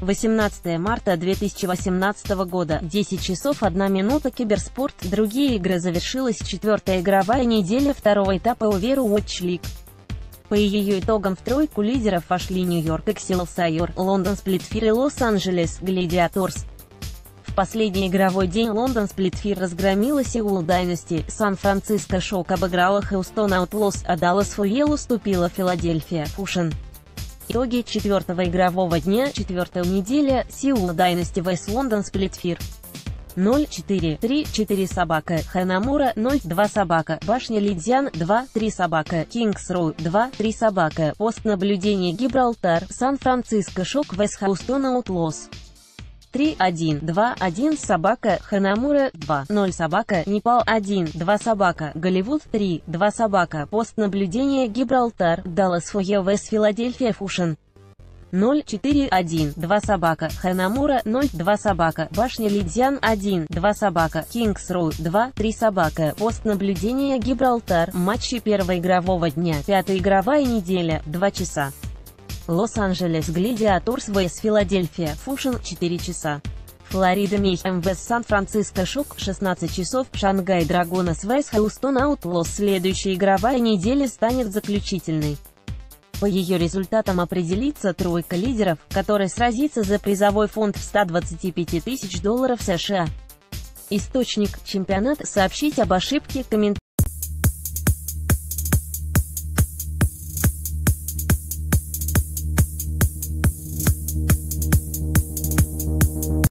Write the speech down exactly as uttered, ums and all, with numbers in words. восемнадцатое марта две тысячи восемнадцатого года, десять часов одна минута. Киберспорт. Другие игры. Завершилась четвертая игровая неделя второго этапа Overwatch League. По ее итогам в тройку лидеров вошли New York Excelsior, London Spitfire и Los Angeles Gladiators. В последний игровой день London Spitfire разгромила Seoul Dynasty, San Francisco Shock обыграла Houston Outlaws, а Dallas Fuel уступила Philadelphia Fusion. Итоги четвертого игрового дня, четвертая неделя, Seoul Dynasty vs London Spitfire. ноль четыре три четыре собака, Ханамура, ноль два собака, Башня Лидзян, два три собака, Кингс Ру, два три собака, Пост наблюдения Гибралтар, Сан Франциско Шок vs Houston Outlaws. три один два один собака, Ханамура, два ноль собака, Непал, один два собака, Голливуд, три два собака, Пост наблюдения Гибралтар, Даллас Фьюэл vs Филадельфия Фьюжн. ноль четыре один два собака, Ханамура, ноль два собака, Башня Лидзян, один два собака, Кингс Ру, два три собака, Пост наблюдения Гибралтар. Матчи первого игрового дня, пятая игровая неделя, два часа. Лос-Анджелес Gladiators vs Филадельфия Fusion, четыре часа. Флорида Мейхем vs Сан-Франциско Шок, шестнадцать часов, Шангай Драгона vs Houston Outlaws. Следующая игровая неделя станет заключительной. По ее результатам определится тройка лидеров, которая сразится за призовой фонд в сто двадцать пять тысяч долларов США. Источник: чемпионат. Сообщить об ошибке. Комментарий.